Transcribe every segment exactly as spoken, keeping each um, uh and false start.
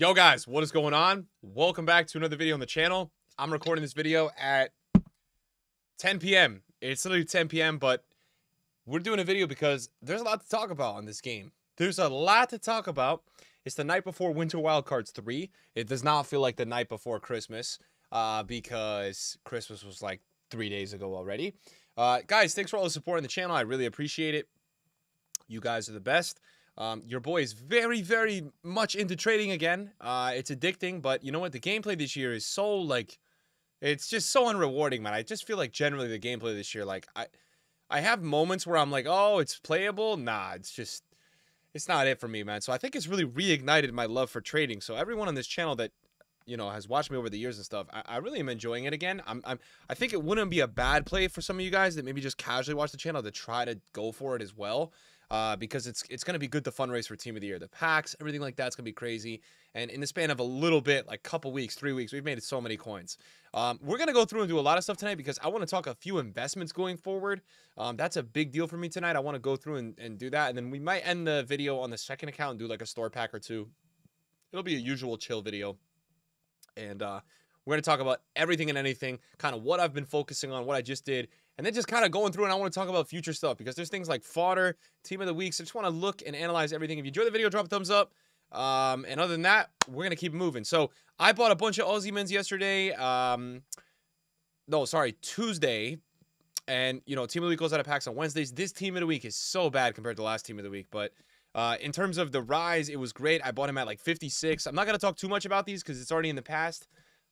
Yo guys, what is going on? Welcome back to another video on the channel. I'm recording this video at ten p m It's literally ten p m, but we're doing a video because there's a lot to talk about on this game. There's a lot to talk about. It's the night before Winter Wildcards three. It does not feel like the night before Christmas uh, because Christmas was like three days ago already. Uh, guys, thanks for all the support on the channel. I really appreciate it. You guys are the best. Um, your boy is very, very much into trading again. Uh, it's addicting, but you know what? The gameplay this year is so, like, it's just so unrewarding, man. I just feel like generally the gameplay this year, like, I I have moments where I'm like, oh, it's playable. Nah, it's just, it's not it for me, man. So I think it's really reignited my love for trading. So everyone on this channel that, you know, has watched me over the years and stuff, I, I really am enjoying it again. I'm, I'm, I think it wouldn't be a bad play for some of you guys that maybe just casually watch the channel to try to go for it as well. Uh, because it's it's going to be good to fundraise for Team of the Year. The packs, everything like that's going to be crazy. And in the span of a little bit, like a couple weeks, three weeks, we've made so many coins. Um, we're going to go through and do a lot of stuff tonight because I want to talk a few investments going forward. Um, that's a big deal for me tonight. I want to go through and, and do that. And then we might end the video on the second account and do like a store pack or two. It'll be a usual chill video. And uh, we're going to talk about everything and anything, kind of what I've been focusing on, what I just did. And then just kind of going through, and I want to talk about future stuff because there's things like fodder, team of the week. So I just want to look and analyze everything. If you enjoy the video, drop a thumbs up. Um, and other than that, we're going to keep moving. So I bought a bunch of Osimhen's yesterday. Um, no, sorry, Tuesday. And, you know, team of the week goes out of packs on Wednesdays. This team of the week is so bad compared to the last team of the week. But uh, in terms of the rise, it was great. I bought him at like fifty-six. I'm not going to talk too much about these because it's already in the past.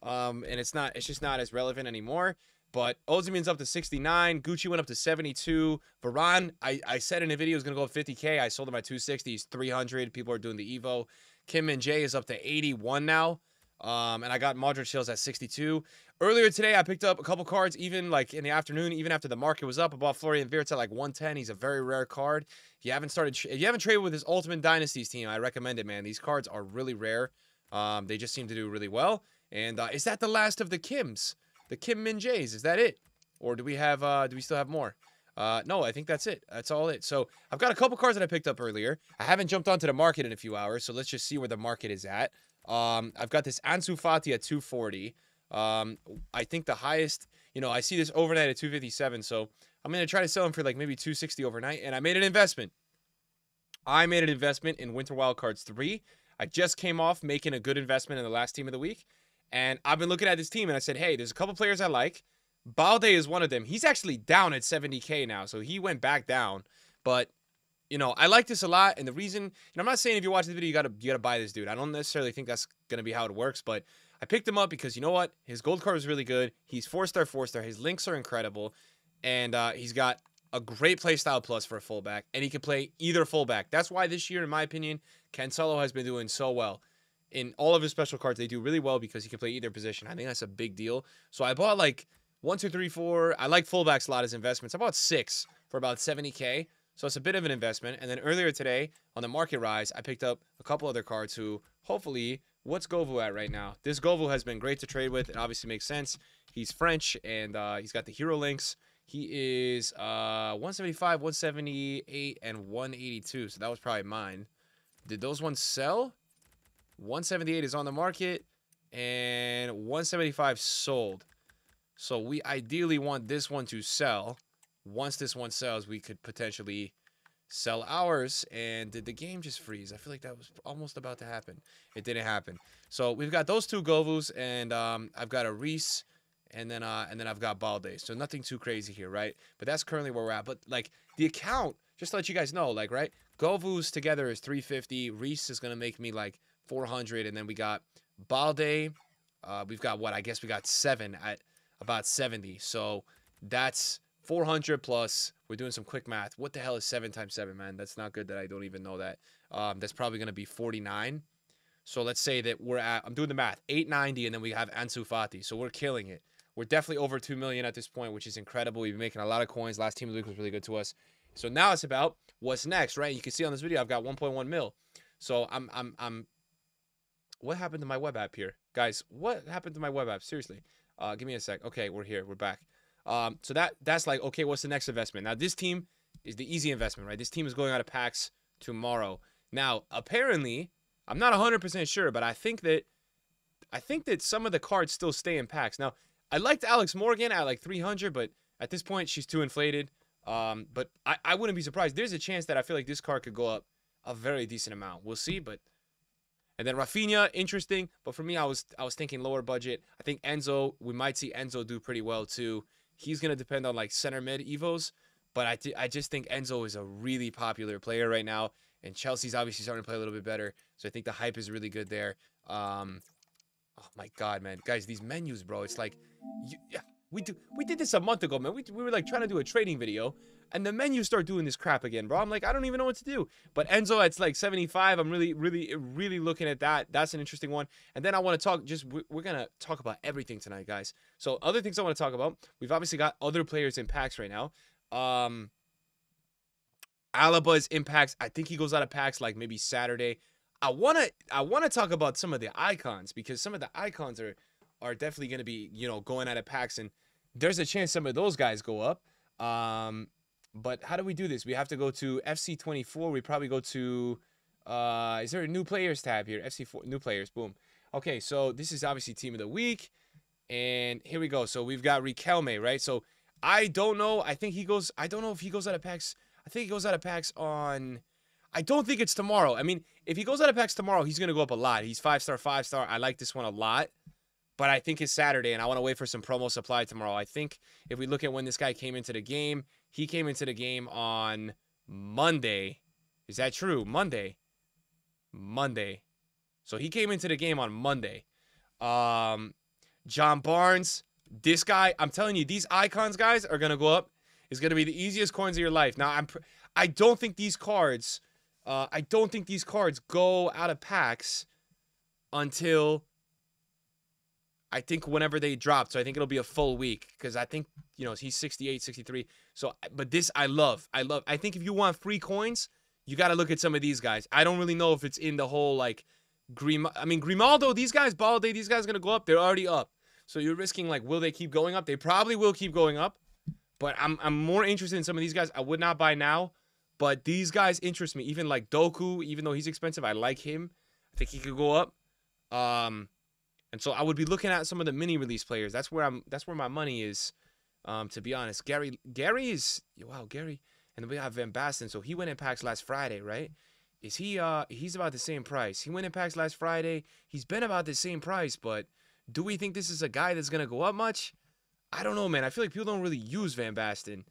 Um, and it's not, it's just not as relevant anymore. But Osimhen's up to sixty-nine. Gucci went up to seventy-two. Varan, I, I said in a video, is going to go up fifty K. I sold him at two sixty. He's three hundred. People are doing the Evo. Kim Min-jae is up to eighty-one now. Um, and I got Modric Hills at sixty-two. Earlier today, I picked up a couple cards, even like in the afternoon, even after the market was up. I bought Florian Virta at like one ten. He's a very rare card. If you haven't started, if you haven't traded with his Ultimate Dynasties team, I recommend it, man. These cards are really rare. Um, they just seem to do really well. And uh, is that the last of the Kims? The Kim Min-jaes, is that it? Or do we have, uh, do we still have more? Uh, no, I think that's it. That's all it. So I've got a couple cards that I picked up earlier. I haven't jumped onto the market in a few hours, so let's just see where the market is at. Um, I've got this Ansu Fati at two forty. Um, I think the highest, you know, I see this overnight at two fifty-seven, so I'm going to try to sell them for like maybe two sixty overnight, and I made an investment. I made an investment in Winter Wildcards three. I just came off making a good investment in the last team of the week. And I've been looking at this team, and I said, hey, there's a couple players I like. Balde is one of them. He's actually down at seventy K now, so he went back down. But, you know, I like this a lot, and the reason... And I'm not saying if you watch the video, you gotta, you gotta buy this dude. I don't necessarily think that's gonna be how it works, but I picked him up because, you know what? His gold card is really good. He's four-star, four-star. His links are incredible. And uh, he's got a great play style plus for a fullback, and he can play either fullback. That's why this year, in my opinion, Cancelo has been doing so well. In all of his special cards, they do really well because he can play either position. I think that's a big deal. So I bought like one, two, three, four. I like fullbacks a lot as investments. I bought six for about seventy K. So it's a bit of an investment. And then earlier today on the market rise, I picked up a couple other cards who hopefully, what's Govu at right now? This Govu has been great to trade with. It obviously makes sense. He's French and uh, he's got the hero links. He is uh, one seventy-five, one seventy-eight, and one eighty-two. So that was probably mine. Did those ones sell? one seventy-eight is on the market and one seventy-five sold. So we ideally want this one to sell. Once this one sells, we could potentially sell ours. And did the game just freeze? I feel like that was almost about to happen. It didn't happen. So we've got those two Govus, and um, I've got a Reese, and then uh, and then I've got Balde. So nothing too crazy here, right? But that's currently where we're at. But like the account, just to let you guys know, like right, Govus together is three fifty. Reese is gonna make me like four hundred, and then we got Balde. Uh, we've got what? I guess we got seven at about seventy. So that's four hundred plus. We're doing some quick math. What the hell is seven times seven, man? That's not good that I don't even know that. Um, that's probably going to be forty-nine. So let's say that we're at, I'm doing the math, eight ninety, and then we have Ansu Fati. So we're killing it. We're definitely over two million at this point, which is incredible. We've been making a lot of coins. Last team of the week was really good to us. So now it's about what's next, right? You can see on this video, I've got one point one mil. So I'm, I'm, I'm, what happened to my web app here? Guys, what happened to my web app? Seriously. Uh, give me a sec. Okay, we're here. We're back. Um, so that that's like, okay, what's the next investment? Now, this team is the easy investment, right? This team is going out of packs tomorrow. Now, apparently, I'm not one hundred percent sure, but I think that I think that some of the cards still stay in packs. Now, I liked Alex Morgan at like three hundred, but at this point, she's too inflated. Um, but I, I wouldn't be surprised. There's a chance that I feel like this card could go up a very decent amount. We'll see, but... And then Rafinha, interesting. But for me, I was I was thinking lower budget. I think Enzo, we might see Enzo do pretty well too. He's going to depend on like center mid evos. But I, th I just think Enzo is a really popular player right now. And Chelsea's obviously starting to play a little bit better. So I think the hype is really good there. Um, oh, my God, man. Guys, these menus, bro. It's like... You, yeah, we, do, we did this a month ago, man. We, we were like trying to do a trading video. And the menus start doing this crap again, bro. I'm like, I don't even know what to do. But Enzo, it's like seventy-five. I'm really, really, really looking at that. That's an interesting one. And then I want to talk just... We're going to talk about everything tonight, guys. So other things I want to talk about. We've obviously got other players in packs right now. Um, Alaba's impacts. I think he goes out of packs like maybe Saturday. I wanna I wanna talk about some of the icons, because some of the icons are are definitely gonna be, you know, going out of packs, and there's a chance some of those guys go up. Um, but how do we do this? We have to go to F C twenty-four. We probably go to uh, is there a new players tab here? F C four new players. Boom. Okay, so this is obviously team of the week, and here we go. So we've got Rikelme, right? So I don't know. I think he goes... I don't know if he goes out of packs. I think he goes out of packs on... I don't think it's tomorrow. I mean, if he goes out of packs tomorrow, he's going to go up a lot. He's five-star, five-star. I like this one a lot. But I think it's Saturday, and I want to wait for some promo supply tomorrow. I think if we look at when this guy came into the game, he came into the game on Monday. Is that true? Monday. Monday. So he came into the game on Monday. Um, John Barnes... This guy, I'm telling you, these icons, guys, are going to go up. It's going to be the easiest coins of your life. Now, I'm pr I don't think these cards, uh, I don't think these cards go out of packs until, I think, whenever they drop. So I think it'll be a full week, because I think, you know, he's sixty-eight, sixty-three. So, but this I love. I love. I think if you want free coins, you got to look at some of these guys. I don't really know if it's in the whole, like, Grim I mean, Grimaldo, these guys, Balde, these guys are going to go up. They're already up. So you're risking, like, will they keep going up? They probably will keep going up. But I'm, I'm more interested in some of these guys. I would not buy now. But these guys interest me. Even, like, Doku, even though he's expensive, I like him. I think he could go up. Um, and so I would be looking at some of the mini-release players. That's where I'm. That's where my money is, um, to be honest. Gary Gary is... Wow, Gary. And then we have Van Basten. So he went in packs last Friday, right? Is he... Uh, he's about the same price. He went in packs last Friday. He's been about the same price, but... Do we think this is a guy that's going to go up much? I don't know, man. I feel like people don't really use Van Basten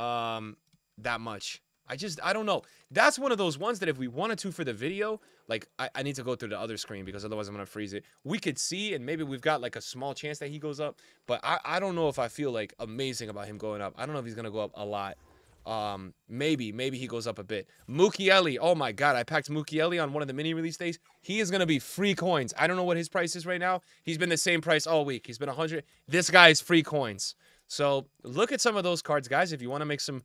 um, that much. I just, I don't know. That's one of those ones that if we wanted to for the video, like, I, I need to go through the other screen, because otherwise I'm going to freeze it. We could see, and maybe we've got, like, a small chance that he goes up. But I, I don't know if I feel, like, amazing about him going up. I don't know if he's going to go up a lot. Um, maybe, maybe he goes up a bit. Muqueli, oh my God, I packed Muqueli on one of the mini release days. He is going to be free coins. I don't know what his price is right now. He's been the same price all week. He's been one hundred. This guy is free coins. So look at some of those cards, guys. If you want to make some,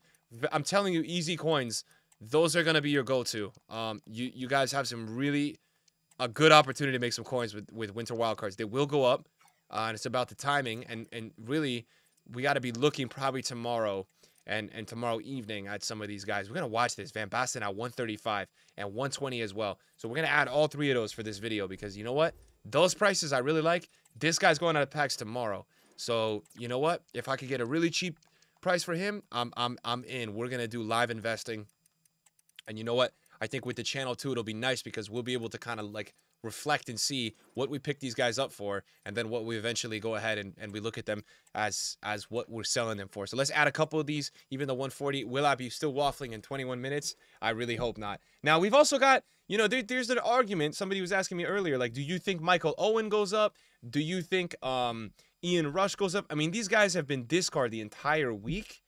I'm telling you, easy coins, those are going to be your go-to. Um, you, you guys have some really, a good opportunity to make some coins with, with winter wild cards. They will go up, uh, and it's about the timing, and, and really, we got to be looking probably tomorrow. And, and tomorrow evening at some of these guys. We're going to watch this. Van Basten at one thirty-five and one twenty as well. So we're going to add all three of those for this video, because you know what? Those prices I really like. This guy's going out of packs tomorrow. So you know what? If I could get a really cheap price for him, I'm, I'm, I'm in. We're going to do live investing. And you know what? I think with the channel too, it'll be nice, because we'll be able to kind of like reflect and see what we pick these guys up for, and then what we eventually go ahead and, and we look at them as as what we're selling them for. So let's add a couple of these, even the one forty. Will I be still waffling in twenty-one minutes? I really hope not. Now, we've also got, you know, there, there's an argument. Somebody was asking me earlier, like, do you think Michael Owen goes up? Do you think um, Ian Rush goes up? I mean, these guys have been discarded the entire week.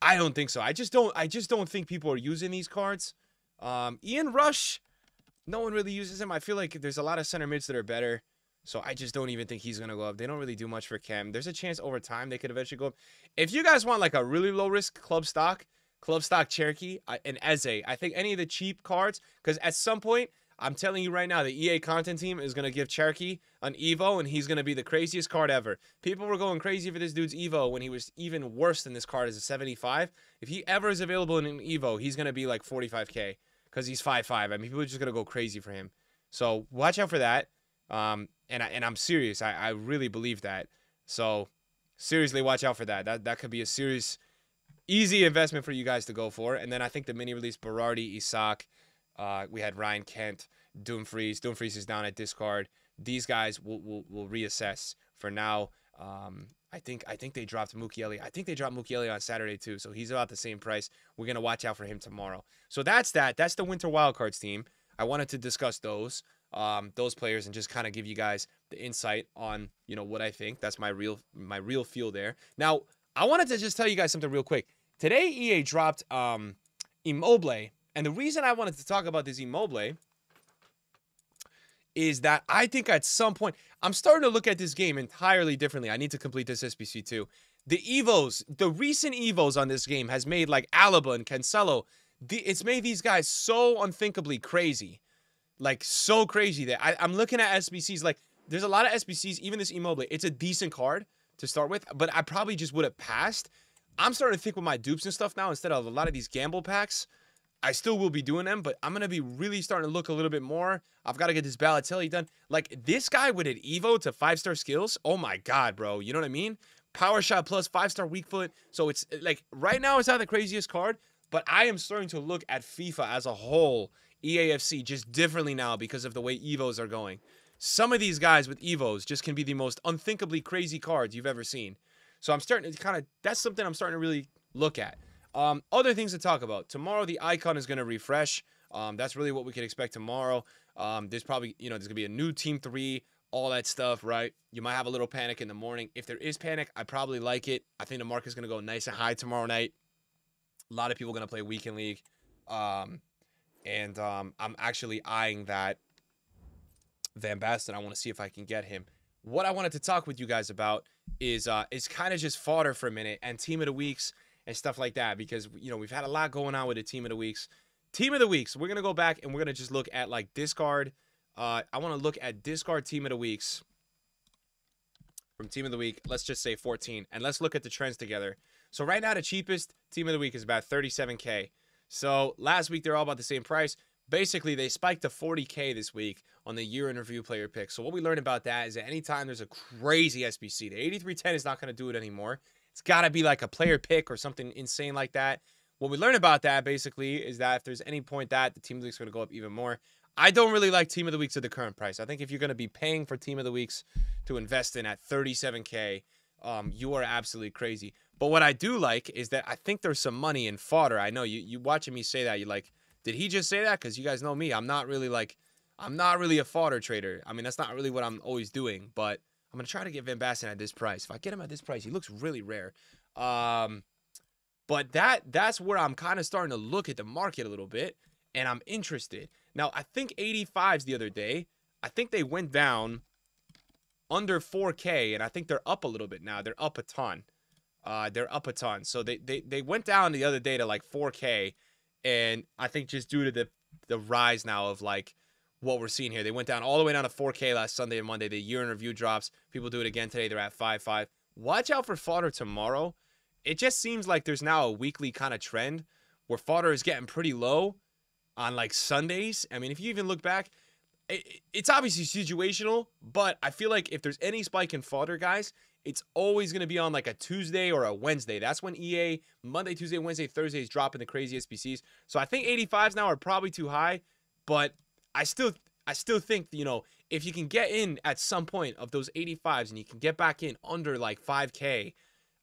I don't think so. I just don't, I just don't think people are using these cards. Um, Ian Rush... No one really uses him. I feel like there's a lot of center mids that are better, so I just don't even think he's going to go up. They don't really do much for Cam. There's a chance over time they could eventually go up. If you guys want, like, a really low-risk club stock, club stock Cherokee, and Eze, I think any of the cheap cards, because at some point, I'm telling you right now, the E A content team is going to give Cherokee an Evo, and he's going to be the craziest card ever. People were going crazy for this dude's Evo when he was even worse than this card as a seventy-five. If he ever is available in an Evo, he's going to be, like, forty-five K. Because he's five five. I mean, people are just going to go crazy for him. So watch out for that. Um, and, I, and I'm serious. I, I really believe that. So seriously, watch out for that. That that could be a serious, easy investment for you guys to go for. And then I think the mini-release, Berardi, Isak. Uh, we had Ryan Kent, Dumfries. Dumfries is down at discard. These guys will will, will reassess for now. Um, I think I think they dropped Muqueli. I think they dropped Muqueli on Saturday too, so he's about the same price. We're going to watch out for him tomorrow. So that's that. That's the Winter Wildcards team. I wanted to discuss those, um, those players and just kind of give you guys the insight on, you know, what I think. That's my real my real feel there. Now, I wanted to just tell you guys something real quick. Today, E A dropped um, Immobile, and the reason I wanted to talk about this Immobile is that I think at some point, I'm starting to look at this game entirely differently. I need to complete this S B C too. The Evos, the recent Evos on this game has made like Alaba and Cancelo, the, it's made these guys so unthinkably crazy. Like so crazy that I, I'm looking at S B Cs, like there's a lot of S B Cs, even this Immobile, it's a decent card to start with, but I probably just would have passed. I'm starting to think with my dupes and stuff now, instead of a lot of these gamble packs, I still will be doing them, but I'm going to be really starting to look a little bit more. I've got to get this Balotelli done. Like, this guy with an Evo to five-star skills, oh my God, bro. You know what I mean? Power shot plus five-star weak foot. So it's, like, right now it's not the craziest card, but I am starting to look at FIFA as a whole, E A F C, just differently now because of the way Evos are going. Some of these guys with Evos just can be the most unthinkably crazy cards you've ever seen. So I'm starting to kind of, that's something I'm starting to really look at. Um, other things to talk about. Tomorrow, the icon is going to refresh. Um, that's really what we can expect tomorrow. Um, there's probably, you know, there's going to be a new Team three, all that stuff, right? You might have a little panic in the morning. If there is panic, I probably like it. I think the market's going to go nice and high tomorrow night. A lot of people are going to play Weekend League. Um, and um, I'm actually eyeing that Van Basten. I want to see if I can get him. What I wanted to talk with you guys about is, uh, is kind of just fodder for a minute and Team of the Weeks. And stuff like that, because, you know, we've had a lot going on with the Team of the Weeks. Team of the Weeks, we're going to go back and we're going to just look at, like, discard. Uh, I want to look at discard Team of the Weeks from Team of the Week. Let's just say fourteen. And let's look at the trends together. So right now, the cheapest Team of the Week is about thirty-seven K. So last week, they're all about the same price. Basically, they spiked to forty K this week on the year in review player pick. So what we learned about that is that anytime there's a crazy S B C, the eighty-three ten is not going to do it anymore. It's got to be like a player pick or something insane like that. What we learn about that basically is that if there's any point that the Team of the Week is going to go up even more. I don't really like Team of the Weeks at the current price. I think if you're going to be paying for Team of the Weeks to invest in at thirty-seven K, um, you are absolutely crazy. But what I do like is that I think there's some money in fodder. I know you you watching me say that. You're like, did he just say that? Because you guys know me. I'm not really like, I'm not really a fodder trader. I mean, that's not really what I'm always doing, but I'm going to try to get Van Basten at this price. If I get him at this price, he looks really rare. Um, but that that's where I'm kind of starting to look at the market a little bit, and I'm interested. Now, I think eighty-fives the other day, I think they went down under four K, and I think they're up a little bit now. They're up a ton. Uh, they're up a ton. So they, they, they went down the other day to like four K, and I think just due to the, the rise now of like, what we're seeing here. They went down all the way down to four K last Sunday and Monday. The year in review drops. People do it again today. They're at five five. Watch out for fodder tomorrow. It just seems like there's now a weekly kind of trend where fodder is getting pretty low on like Sundays. I mean, if you even look back, it, it's obviously situational, but I feel like if there's any spike in fodder, guys, it's always going to be on like a Tuesday or a Wednesday. That's when E A, Monday, Tuesday, Wednesday, Thursday is dropping the crazy S B Cs. So I think eighty-fives now are probably too high, but I still I still think, you know, if you can get in at some point of those eighty-fives and you can get back in under like five K,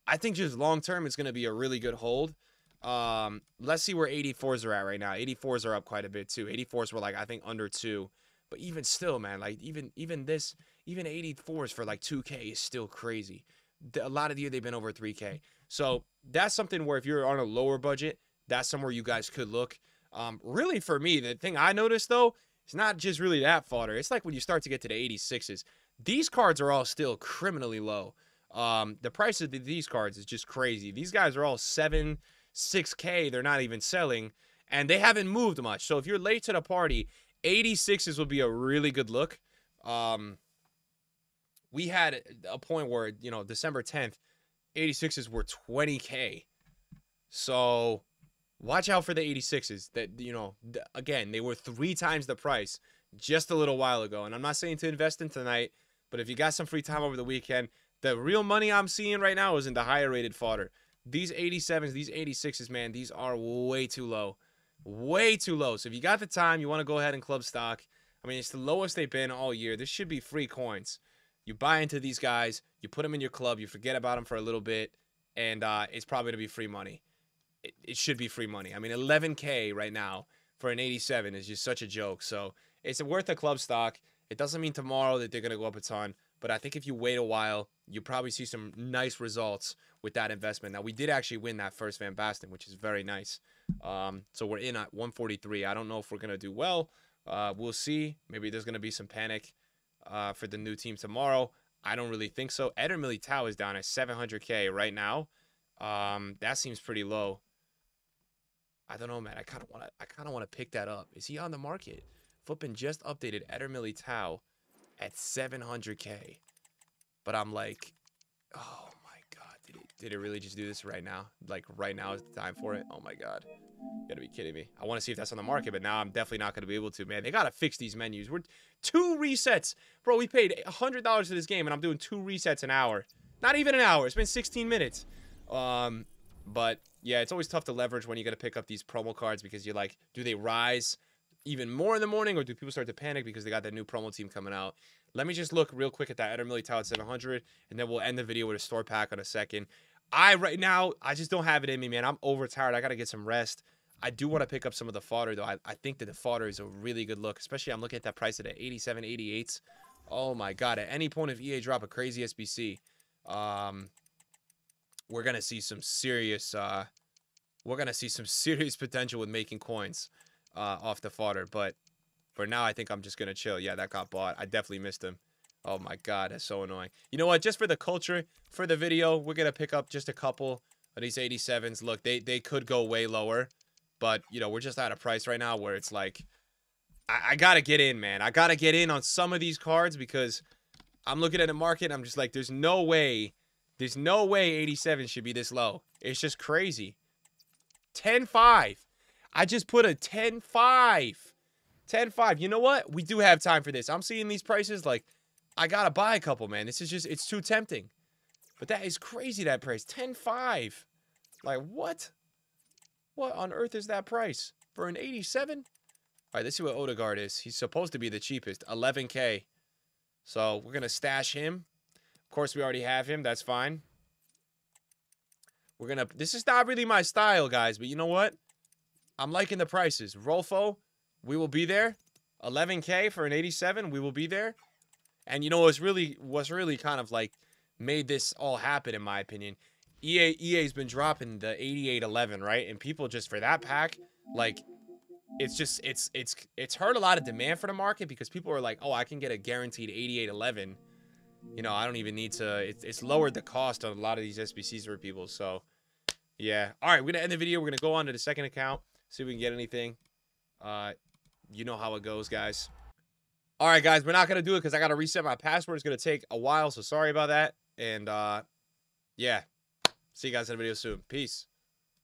I think just long term it's going to be a really good hold. Um, let's see where eighty-fours are at right now. eighty-fours are up quite a bit too. eighty-fours were like I think under two. But even still, man, like even even this even eighty-fours for like two K is still crazy. A lot of the year they've been over three K. So, that's something where if you're on a lower budget, that's somewhere you guys could look. Um, really for me, the thing I noticed though, it's not just really that fodder. It's like when you start to get to the eighty-sixes. These cards are all still criminally low. Um, the price of these cards is just crazy. These guys are all seven, six K. They're not even selling. And they haven't moved much. So if you're late to the party, eighty-sixes would be a really good look. Um, we had a point where, you know, December tenth, eighty-sixes were twenty K. So watch out for the eighty-sixes that, you know, again, they were three times the price just a little while ago. And I'm not saying to invest in tonight, but if you got some free time over the weekend, the real money I'm seeing right now is in the higher rated fodder. These eighty-sevens, these eighty-sixes, man, these are way too low. Way too low. So if you got the time, you want to go ahead and club stock. I mean, it's the lowest they've been all year. This should be free coins. You buy into these guys, you put them in your club, you forget about them for a little bit, and uh, it's probably going to be free money. It, it should be free money. I mean, eleven K right now for an eighty-seven is just such a joke. So it's worth a club stock. It doesn't mean tomorrow that they're going to go up a ton, but I think if you wait a while, you'll probably see some nice results with that investment. Now, we did actually win that first Van Basten, which is very nice. Um, so we're in at one forty-three. I don't know if we're going to do well. Uh, we'll see. Maybe there's going to be some panic uh, for the new team tomorrow. I don't really think so. Éder Militão is down at seven hundred K right now. Um, that seems pretty low. I don't know, man. I kind of want to. I kind of want to pick that up. Is he on the market? Flippin just updated Éder Militão at seven hundred K. But I'm like, oh my god, did it, did it really just do this right now? Like right now is the time for it? Oh my god, you gotta be kidding me. I want to see if that's on the market, but now I'm definitely not gonna be able to. Man, they gotta fix these menus. We're two resets, bro. We paid one hundred dollars for this game, and I'm doing two resets an hour. Not even an hour. It's been sixteen minutes. Um, but yeah, it's always tough to leverage when you gotta pick up these promo cards because you're like, do they rise even more in the morning, or do people start to panic because they got that new promo team coming out? Let me just look real quick at that Éder Militão at seven hundred, and then we'll end the video with a store pack in a second. I, right now, I just don't have it in me, man. I'm overtired. I got to get some rest. I do want to pick up some of the fodder, though. I, I think that the fodder is a really good look, especially I'm looking at that price at eighty-seven, eighty-eights. Oh, my God. At any point, if E A drop a crazy S B C, um, we're going to see some serious, uh, we're going to see some serious potential with making coins. Uh, off the fodder, but for now I think I'm just gonna chill. Yeah, that got bought. I definitely missed him. Oh my god, that's so annoying. You know what, just for the culture, for the video, we're gonna pick up just a couple of these eighty-sevens. Look, they they could go way lower, but you know, we're just at a price right now where it's like I, I gotta get in, man. I gotta get in on some of these cards because I'm looking at the market and I'm just like, there's no way there's no way eighty-seven should be this low. It's just crazy. Ten five. I just put a ten five. ten five. You know what? We do have time for this. I'm seeing these prices like I got to buy a couple, man. This is just, it's too tempting. But that is crazy, that price. ten five. Like, what? What on earth is that price? For an eighty-seven? All right, let's see what Odegaard is. He's supposed to be the cheapest. eleven K. So we're going to stash him. Of course, we already have him. That's fine. We're going to, this is not really my style, guys, but you know what? I'm liking the prices. Rolfo, we will be there. eleven K for an eighty-seven, we will be there. And you know what's really what's really kind of like made this all happen, in my opinion. E A E A's been dropping the eighty-eight eleven, right? And people just for that pack, like it's just it's it's it's hurt a lot of demand for the market because people are like, oh, I can get a guaranteed eighty-eight eleven. You know, I don't even need to. It's it's lowered the cost on a lot of these S B Cs for people. So yeah. All right, we're gonna end the video. We're gonna go on to the second account. See if we can get anything. Uh, you know how it goes, guys. All right, guys. We're not going to do it because I got to reset my password. It's going to take a while, so sorry about that. And, uh, yeah. See you guys in the video soon. Peace.